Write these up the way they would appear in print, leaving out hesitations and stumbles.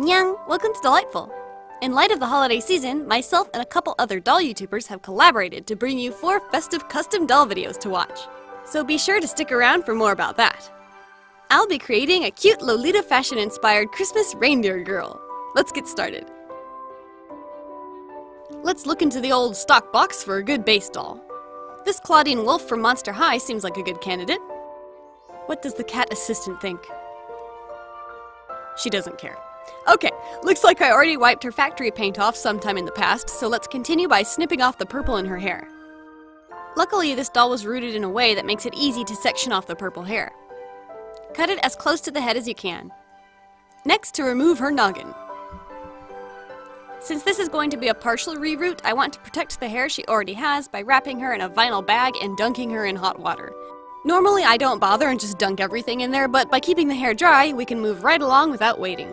Nyang! Welcome to Delightful! In light of the holiday season, myself and a couple other doll YouTubers have collaborated to bring you 4 festive custom doll videos to watch. So be sure to stick around for more about that. I'll be creating a cute Lolita fashion-inspired Christmas reindeer girl. Let's get started. Let's look into the old stock box for a good base doll. This Claudine Wolf from Monster High seems like a good candidate. What does the cat assistant think? She doesn't care. Okay, looks like I already wiped her factory paint off sometime in the past, so let's continue by snipping off the purple in her hair. Luckily, this doll was rooted in a way that makes it easy to section off the purple hair. Cut it as close to the head as you can. Next, to remove her noggin. Since this is going to be a partial reroute, I want to protect the hair she already has by wrapping her in a vinyl bag and dunking her in hot water. Normally, I don't bother and just dunk everything in there, but by keeping the hair dry, we can move right along without waiting.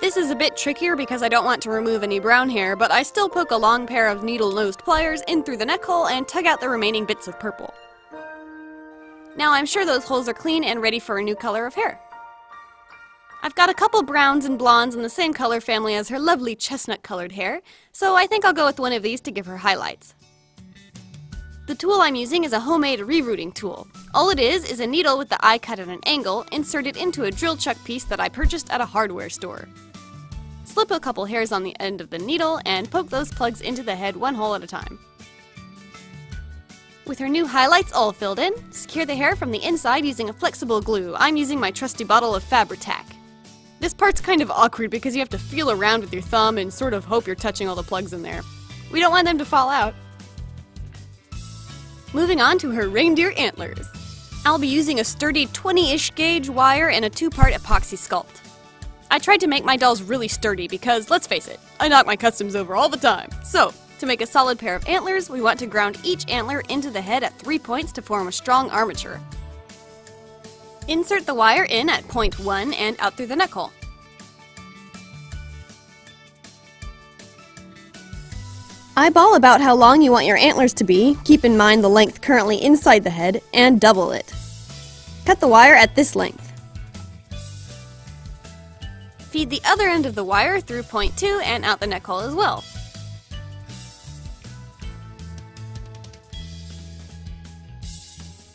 This is a bit trickier because I don't want to remove any brown hair, but I still poke a long pair of needle-nosed pliers in through the neck hole and tug out the remaining bits of purple. Now I'm sure those holes are clean and ready for a new color of hair. I've got a couple browns and blondes in the same color family as her lovely chestnut-colored hair, so I think I'll go with one of these to give her highlights. The tool I'm using is a homemade rerouting tool. All it is a needle with the eye cut at an angle, inserted into a drill chuck piece that I purchased at a hardware store. Slip a couple hairs on the end of the needle and poke those plugs into the head one hole at a time. With her new highlights all filled in, secure the hair from the inside using a flexible glue. I'm using my trusty bottle of Fabri-Tac. This part's kind of awkward because you have to feel around with your thumb and sort of hope you're touching all the plugs in there. We don't want them to fall out. Moving on to her reindeer antlers. I'll be using a sturdy 20-ish gauge wire and a 2-part epoxy sculpt. I tried to make my dolls really sturdy because, let's face it, I knock my customs over all the time. So, to make a solid pair of antlers, we want to ground each antler into the head at 3 points to form a strong armature. Insert the wire in at point 1 and out through the neck hole. Eyeball about how long you want your antlers to be, keep in mind the length currently inside the head, and double it. Cut the wire at this length. Feed the other end of the wire through point 2 and out the neck hole as well.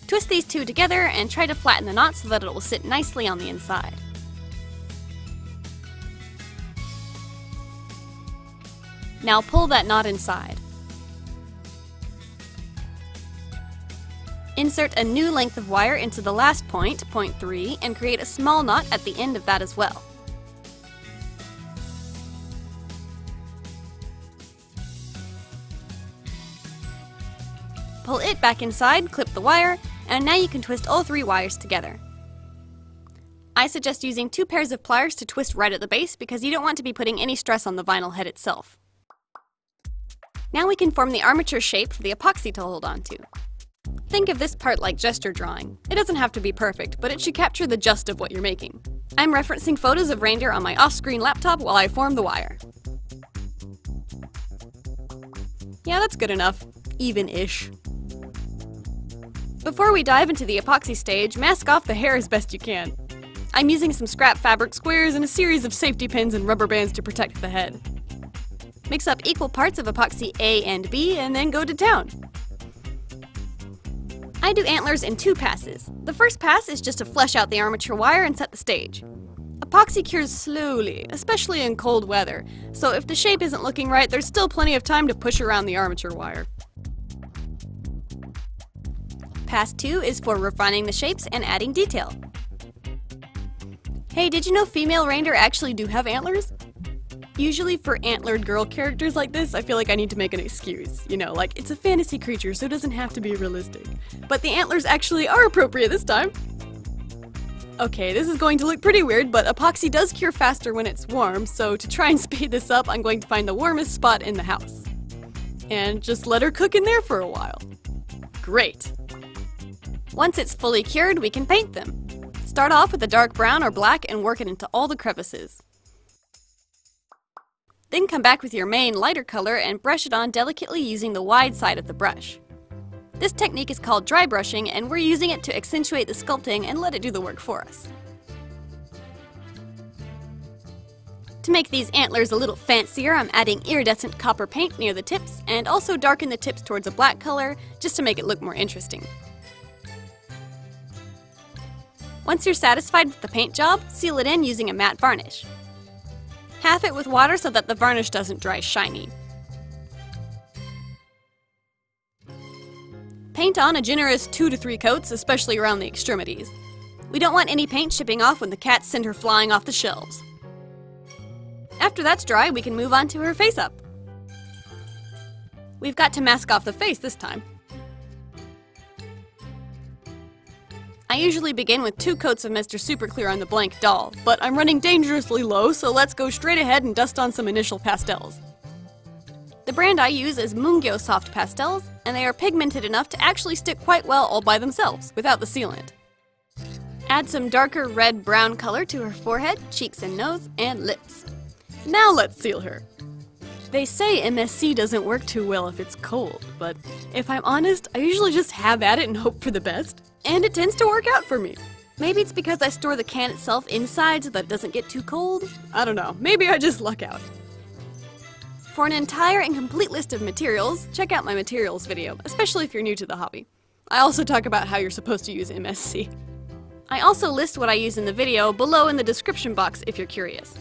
Twist these two together and try to flatten the knot so that it will sit nicely on the inside. Now pull that knot inside. Insert a new length of wire into the last point, point 3, and create a small knot at the end of that as well. Pull it back inside, clip the wire, and now you can twist all 3 wires together. I suggest using 2 pairs of pliers to twist right at the base because you don't want to be putting any stress on the vinyl head itself. Now we can form the armature shape for the epoxy to hold on to. Think of this part like gesture drawing. It doesn't have to be perfect, but it should capture the gist of what you're making. I'm referencing photos of reindeer on my off-screen laptop while I form the wire. Yeah, that's good enough. Even-ish. Before we dive into the epoxy stage, mask off the hair as best you can. I'm using some scrap fabric squares and a series of safety pins and rubber bands to protect the head. Mix up equal parts of epoxy A and B and then go to town. I do antlers in 2 passes. The first pass is just to flesh out the armature wire and set the stage. Epoxy cures slowly, especially in cold weather, so if the shape isn't looking right, there's still plenty of time to push around the armature wire. Pass 2 is for refining the shapes and adding detail. Hey, did you know female reindeer actually do have antlers? Usually for antlered girl characters like this, I feel like I need to make an excuse. You know, like, it's a fantasy creature, so it doesn't have to be realistic. But the antlers actually are appropriate this time. Okay, this is going to look pretty weird, but epoxy does cure faster when it's warm, so to try and speed this up, I'm going to find the warmest spot in the house. And just let her cook in there for a while. Great! Once it's fully cured, we can paint them. Start off with a dark brown or black and work it into all the crevices. Then come back with your main lighter color and brush it on delicately using the wide side of the brush. This technique is called dry brushing, and we're using it to accentuate the sculpting and let it do the work for us. To make these antlers a little fancier, I'm adding iridescent copper paint near the tips and also darken the tips towards a black color just to make it look more interesting. Once you're satisfied with the paint job, seal it in using a matte varnish. Half it with water so that the varnish doesn't dry shiny. Paint on a generous 2 to 3 coats, especially around the extremities. We don't want any paint chipping off when the cats send her flying off the shelves. After that's dry, we can move on to her face up. We've got to mask off the face this time. I usually begin with 2 coats of Mr. Super Clear on the blank doll, but I'm running dangerously low, so let's go straight ahead and dust on some initial pastels. The brand I use is Mungyo Soft Pastels, and they are pigmented enough to actually stick quite well all by themselves, without the sealant. Add some darker red-brown color to her forehead, cheeks and nose, and lips. Now let's seal her. They say MSC doesn't work too well if it's cold, but if I'm honest, I usually just have at it and hope for the best, and it tends to work out for me. Maybe it's because I store the can itself inside so that it doesn't get too cold. I don't know, maybe I just luck out. For an entire and complete list of materials, check out my materials video, especially if you're new to the hobby. I also talk about how you're supposed to use MSC. I also list what I use in the video below in the description box if you're curious.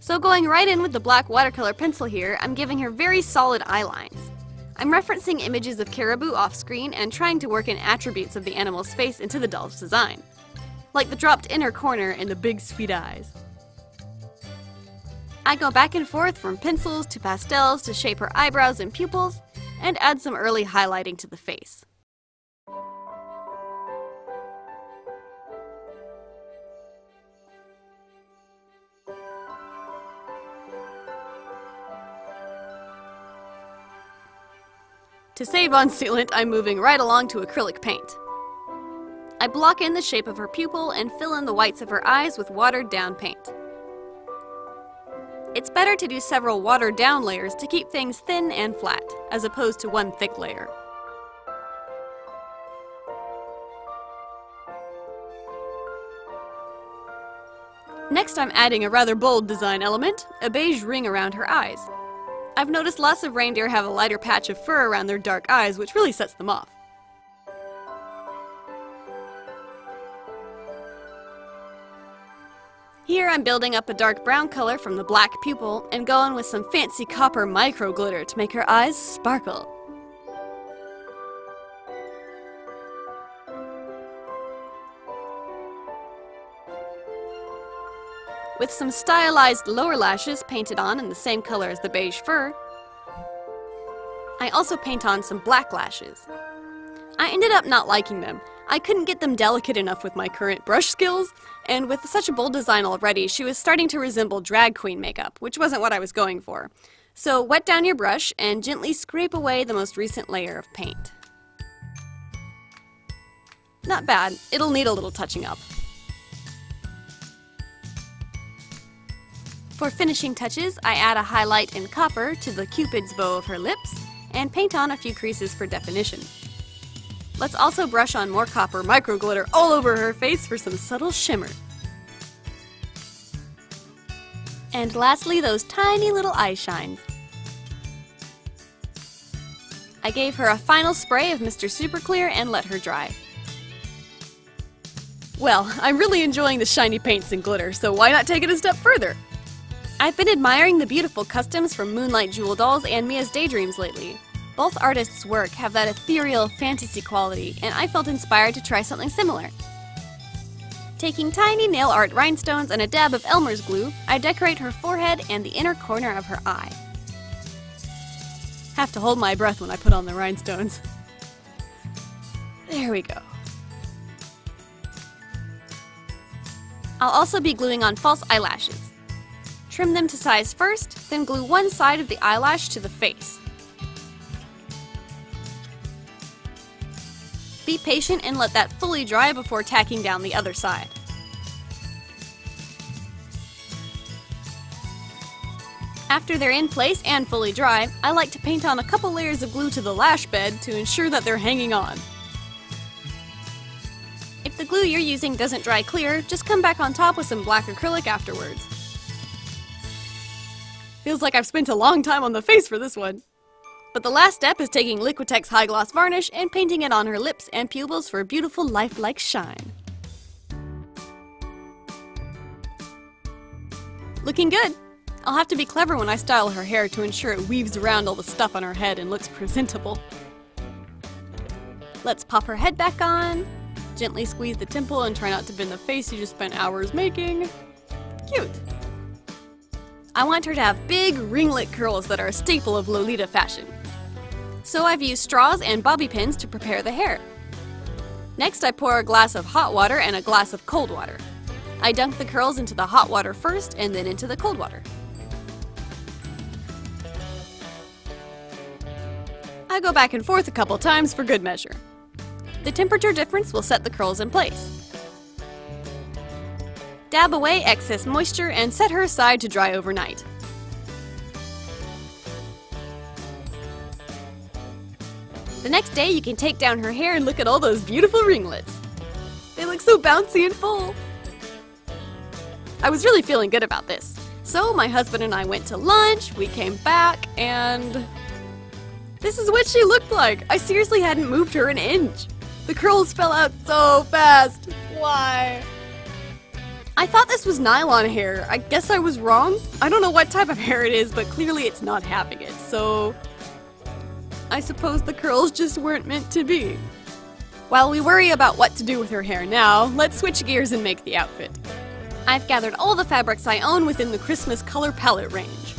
So going right in with the black watercolor pencil here, I'm giving her very solid eye lines. I'm referencing images of caribou off-screen and trying to work in attributes of the animal's face into the doll's design, like the dropped inner corner and the big sweet eyes. I go back and forth from pencils to pastels to shape her eyebrows and pupils, and add some early highlighting to the face. To save on sealant, I'm moving right along to acrylic paint. I block in the shape of her pupil and fill in the whites of her eyes with watered-down paint. It's better to do several watered-down layers to keep things thin and flat, as opposed to one thick layer. Next, I'm adding a rather bold design element, a beige ring around her eyes. I've noticed lots of reindeer have a lighter patch of fur around their dark eyes, which really sets them off. Here I'm building up a dark brown color from the black pupil and going with some fancy copper micro glitter to make her eyes sparkle. With some stylized lower lashes painted on in the same color as the beige fur, I also paint on some black lashes. I ended up not liking them. I couldn't get them delicate enough with my current brush skills, and with such a bold design already, she was starting to resemble drag queen makeup, which wasn't what I was going for. So wet down your brush and gently scrape away the most recent layer of paint. Not bad, it'll need a little touching up. For finishing touches, I add a highlight in copper to the cupid's bow of her lips and paint on a few creases for definition. Let's also brush on more copper micro glitter all over her face for some subtle shimmer. And lastly, those tiny little eye shines. I gave her a final spray of Mr. Super Clear and let her dry. Well, I'm really enjoying the shiny paints and glitter, so why not take it a step further? I've been admiring the beautiful customs from Moonlight Jewel Dolls and Mia's Daydreams lately. Both artists' work have that ethereal fantasy quality, and I felt inspired to try something similar. Taking tiny nail art rhinestones and a dab of Elmer's glue, I decorate her forehead and the inner corner of her eye. Have to hold my breath when I put on the rhinestones. There we go. I'll also be gluing on false eyelashes. Trim them to size first, then glue one side of the eyelash to the face. Be patient and let that fully dry before tacking down the other side. After they're in place and fully dry, I like to paint on a couple layers of glue to the lash bed to ensure that they're hanging on. If the glue you're using doesn't dry clear, just come back on top with some black acrylic afterwards. Feels like I've spent a long time on the face for this one. But the last step is taking Liquitex High Gloss Varnish and painting it on her lips and pupils for a beautiful lifelike shine. Looking good! I'll have to be clever when I style her hair to ensure it weaves around all the stuff on her head and looks presentable. Let's pop her head back on. Gently squeeze the temple and try not to bend the face you just spent hours making. Cute! I want her to have big ringlet curls that are a staple of Lolita fashion. So I've used straws and bobby pins to prepare the hair. Next I pour a glass of hot water and a glass of cold water. I dunk the curls into the hot water first and then into the cold water. I go back and forth a couple times for good measure. The temperature difference will set the curls in place. Dab away excess moisture and set her aside to dry overnight. The next day you can take down her hair and look at all those beautiful ringlets. They look so bouncy and full. I was really feeling good about this. So my husband and I went to lunch, we came back, and this is what she looked like! I seriously hadn't moved her an inch! The curls fell out so fast! Why? I thought this was nylon hair. I guess I was wrong. I don't know what type of hair it is, but clearly it's not having it, so I suppose the curls just weren't meant to be. While we worry about what to do with her hair now, let's switch gears and make the outfit. I've gathered all the fabrics I own within the Christmas color palette range.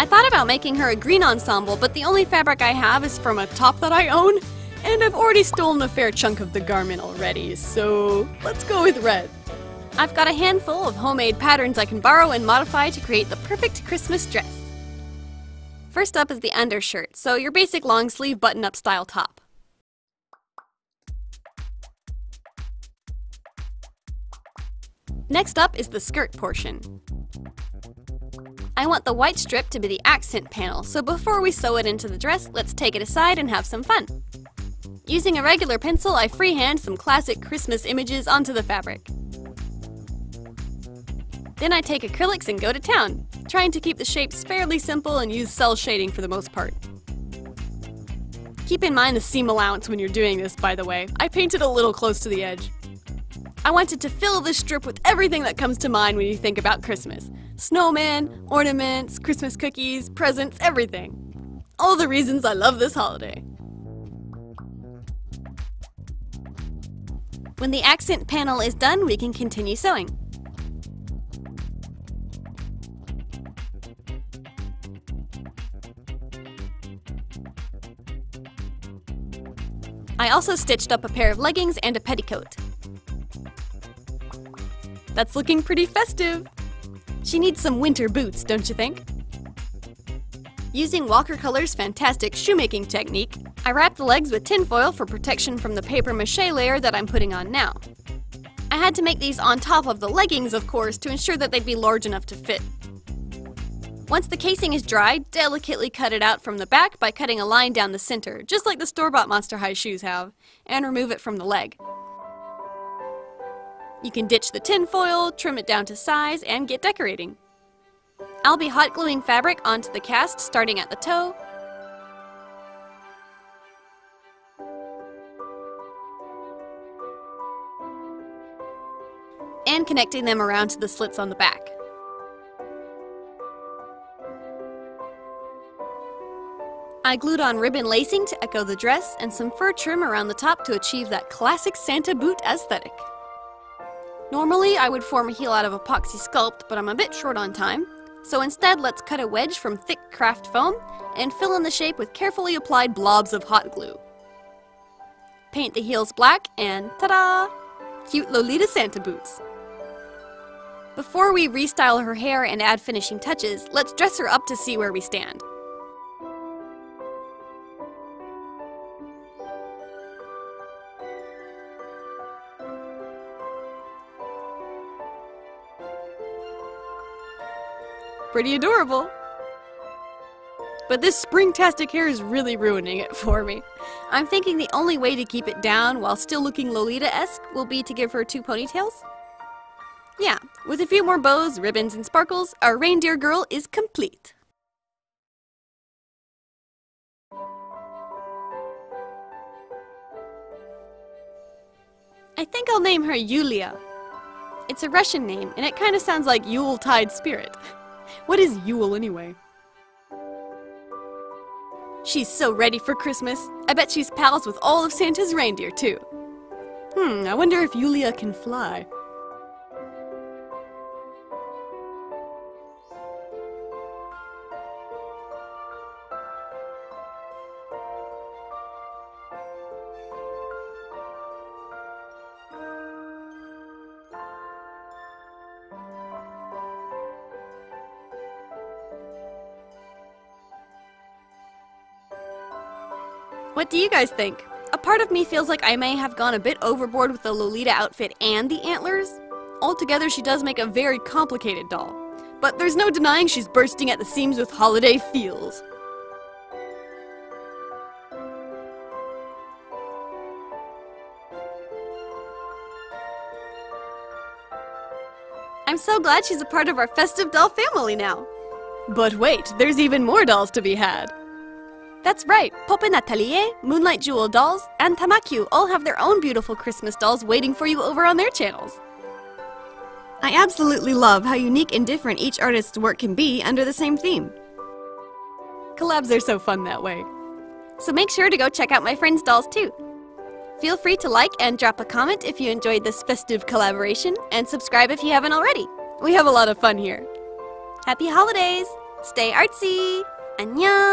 I thought about making her a green ensemble, but the only fabric I have is from a top that I own, and I've already stolen a fair chunk of the garment already, so let's go with red. I've got a handful of homemade patterns I can borrow and modify to create the perfect Christmas dress. First up is the undershirt, so your basic long sleeve button-up style top. Next up is the skirt portion. I want the white strip to be the accent panel, so before we sew it into the dress, let's take it aside and have some fun. Using a regular pencil, I freehand some classic Christmas images onto the fabric. Then I take acrylics and go to town, trying to keep the shapes fairly simple and use cell shading for the most part. Keep in mind the seam allowance when you're doing this, by the way. I painted a little close to the edge. I wanted to fill this strip with everything that comes to mind when you think about Christmas. Snowmen, ornaments, Christmas cookies, presents, everything. All the reasons I love this holiday. When the accent panel is done, we can continue sewing. I also stitched up a pair of leggings and a petticoat. That's looking pretty festive. She needs some winter boots, don't you think? Using Walker Color's fantastic shoemaking technique, I wrap the legs with tin foil for protection from the paper mache layer that I'm putting on now. I had to make these on top of the leggings, of course, to ensure that they'd be large enough to fit. Once the casing is dry, delicately cut it out from the back by cutting a line down the center, just like the store-bought Monster High shoes have, and remove it from the leg. You can ditch the tin foil, trim it down to size, and get decorating. I'll be hot gluing fabric onto the cast starting at the toe. And connecting them around to the slits on the back. I glued on ribbon lacing to echo the dress and some fur trim around the top to achieve that classic Santa boot aesthetic. Normally, I would form a heel out of epoxy sculpt, but I'm a bit short on time. So instead, let's cut a wedge from thick craft foam and fill in the shape with carefully applied blobs of hot glue. Paint the heels black and ta-da! Cute Lolita Santa boots. Before we restyle her hair and add finishing touches, let's dress her up to see where we stand. Pretty adorable! but this springtastic hair is really ruining it for me. I'm thinking the only way to keep it down while still looking Lolita-esque will be to give her two ponytails. Yeah, with a few more bows, ribbons, and sparkles, our reindeer girl is complete. I think I'll name her Yuliya. It's a Russian name, and it kind of sounds like Yuletide spirit. What is Yule anyway? She's so ready for Christmas. I bet she's pals with all of Santa's reindeer, too. I wonder if Yuliya can fly. What do you guys think? A part of me feels like I may have gone a bit overboard with the Lolita outfit and the antlers. Altogether, she does make a very complicated doll. But there's no denying she's bursting at the seams with holiday feels. I'm so glad she's a part of our festive doll family now. But wait, there's even more dolls to be had. That's right, Poppen Atelier, Moonlight Jewel Dolls, and Tamakyu all have their own beautiful Christmas dolls waiting for you over on their channels. I absolutely love how unique and different each artist's work can be under the same theme. Collabs are so fun that way. So make sure to go check out my friends' dolls too. Feel free to like and drop a comment if you enjoyed this festive collaboration, and subscribe if you haven't already. We have a lot of fun here. Happy holidays! Stay artsy! Annyeong!